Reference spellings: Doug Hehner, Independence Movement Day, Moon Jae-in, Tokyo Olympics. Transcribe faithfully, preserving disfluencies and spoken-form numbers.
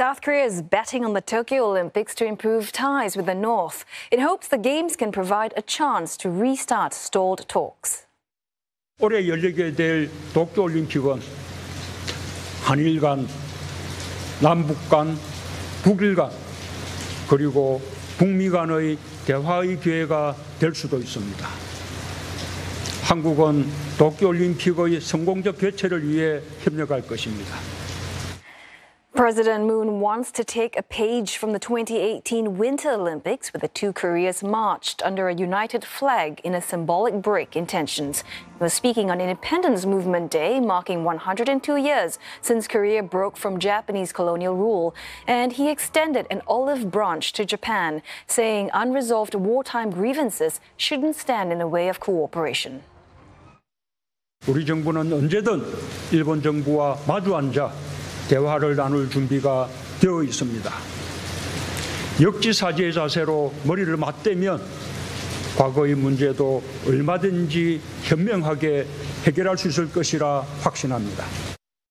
South Korea is betting on the Tokyo Olympics to improve ties with the North. It hopes the Games can provide a chance to restart stalled talks. 올해 열리게 될 도쿄 올림픽은 한일 간, 남북 간, 북일 간, 그리고 북미 간의 대화의 기회가 될 수도 있습니다. 한국은 도쿄 올림픽의 성공적 개최를 위해 협력할 것입니다. President Moon wants to take a page from the twenty eighteen Winter Olympics, where the two Koreas marched under a united flag in a symbolic break in tensions. He was speaking on Independence Movement Day, marking one hundred two years since Korea broke from Japanese colonial rule, and he extended an olive branch to Japan, saying unresolved wartime grievances shouldn't stand in the way of cooperation. 우리 정부는 언제든 일본 정부와 마주 앉아 대화를 나눌 준비가 되어 있습니다. 역지사지의 자세로 머리를 맞대면 과거의 문제도 얼마든지 현명하게 해결할 수 있을 것이라 확신합니다.